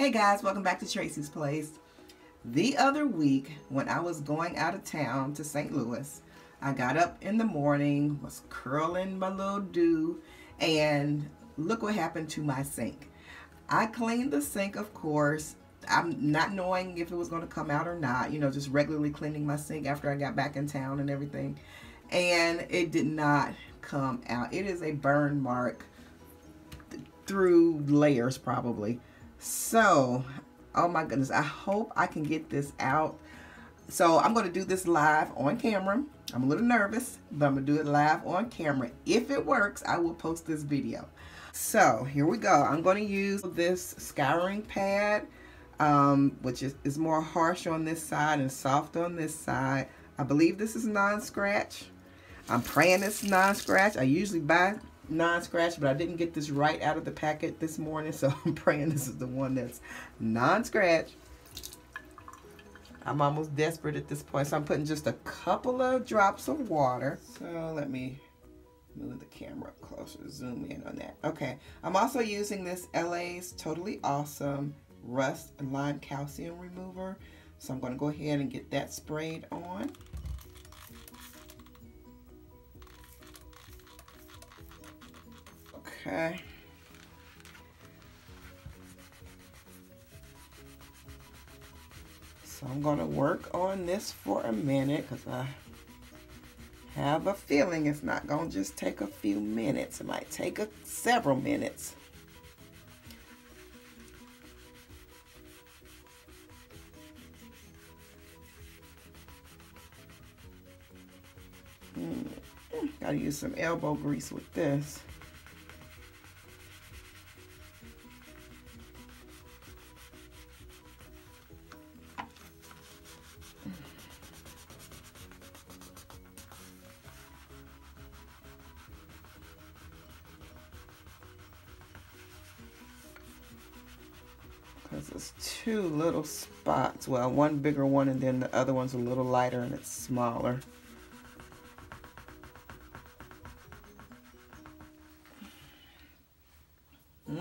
Hey guys, welcome back to Tracie's Place. The other week when I was going out of town to St. Louis, I got up in the morning, was curling my little do, and look what happened to my sink. I cleaned the sink, of course. I'm not knowing if it was going to come out or not, you know, just regularly cleaning my sink after I got back in town and everything. And it did not come out. It is a burn mark through layers probably. So, oh my goodness, I hope I can get this out. So I'm going to do this live on camera. I'm a little nervous, but I'm going to do it live on camera. If it works, I will post this video. So here we go. I'm going to use this scouring pad. Which is more harsh on this side and soft on this side. I believe this is non-scratch. I'm praying it's non-scratch. I usually buy non-scratch, but I didn't get this right out of the packet this morning, so I'm praying this is the one that's non-scratch. I'm almost desperate at this point, so I'm putting just a couple of drops of water. So let me move the camera up closer, zoom in on that. Okay, I'm also using this LA's Totally Awesome Rust and Lime Calcium Remover. So I'm going to go ahead and get that sprayed on. Okay. So I'm going to work on this for a minute because I have a feeling it's not going to just take a few minutes. It might take several minutes. Gotta use some elbow grease with this. Because it's two little spots. Well, one bigger one and then the other one's a little lighter and it's smaller.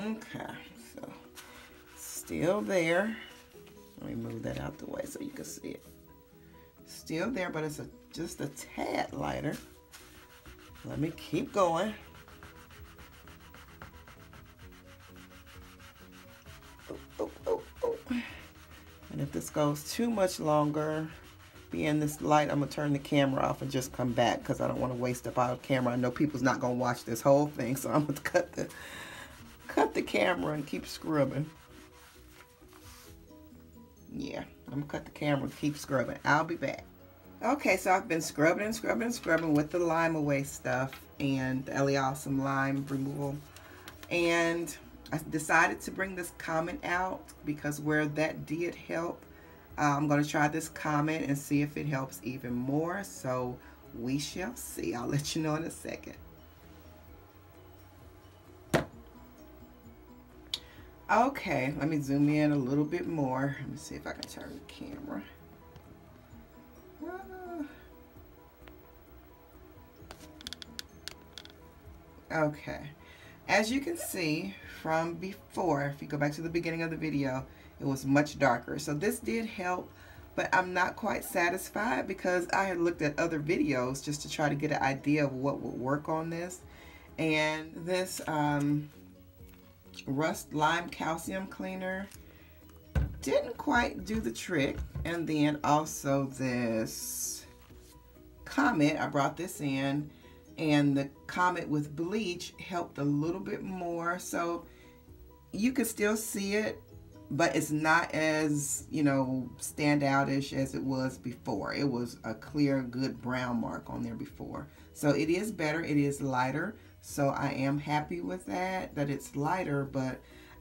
Okay, so still there. Let me move that out the way so you can see it. Still there, but it's just a tad lighter. Let me keep going. Oh. And if this goes too much longer, being this light, I'm gonna turn the camera off and just come back because I don't want to waste up our camera. I know people's not gonna watch this whole thing, so I'm gonna cut the camera and keep scrubbing. Yeah, I'm gonna cut the camera and keep scrubbing. I'll be back. Okay, so I've been scrubbing and scrubbing and scrubbing with the Lime Away stuff and the LA Awesome Lime Removal. And I decided to bring this Comet out because where that did help, I'm gonna try this Comet and see if it helps even more. So we shall see. I'll let you know in a second. Okay, let me zoom in a little bit more. Let me see if I can turn the camera. Okay, as you can see from before, if you go back to the beginning of the video, it was much darker. So this did help, but I'm not quite satisfied because I had looked at other videos just to try to get an idea of what would work on this. And this, Rust Lime Calcium Cleaner didn't quite do the trick, and then also this Comet, I brought this in, and the Comet with bleach helped a little bit more, so you can still see it, but it's not as, you know, standoutish as it was before. It was a clear, good brown mark on there before, so it is better, it is lighter. So I am happy with that, that it's lighter, but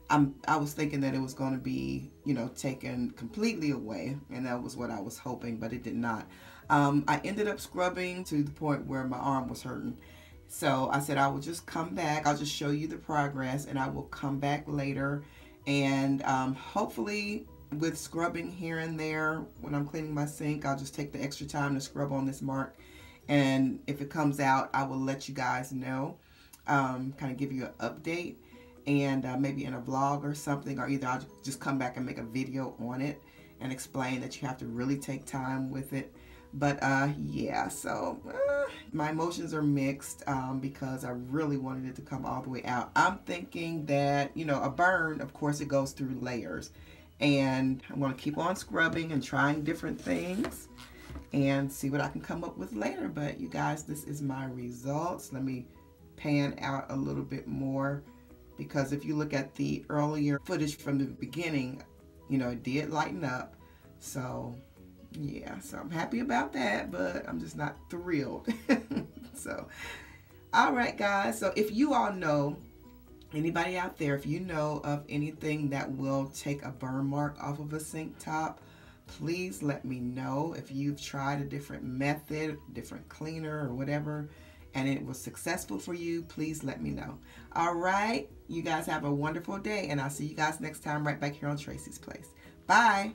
I was thinking that it was going to be, you know, taken completely away, and that was what I was hoping, but it did not. I ended up scrubbing to the point where my arm was hurting. So I said I will just come back, I'll just show you the progress, and I will come back later, and hopefully with scrubbing here and there when I'm cleaning my sink, I'll just take the extra time to scrub on this mark, and if it comes out, I will let you guys know. Kind of give you an update, and maybe in a vlog or something, or either I'll just come back and make a video on it and explain that you have to really take time with it. But yeah, so my emotions are mixed because I really wanted it to come all the way out. I'm thinking that, you know, a burn, of course, it goes through layers. And I'm going to keep on scrubbing and trying different things and see what I can come up with later. But you guys, this is my results. Let me pan out a little bit more, because if you look at the earlier footage from the beginning, you know, it did lighten up. So yeah, so I'm happy about that, but I'm just not thrilled. So, all right, guys. So if you all know, anybody out there, if you know of anything that will take a burn mark off of a sink top, please let me know. If you've tried a different method, different cleaner or whatever, and it was successful for you, please let me know. All right, you guys have a wonderful day, and I'll see you guys next time right back here on Tracie's Place. Bye.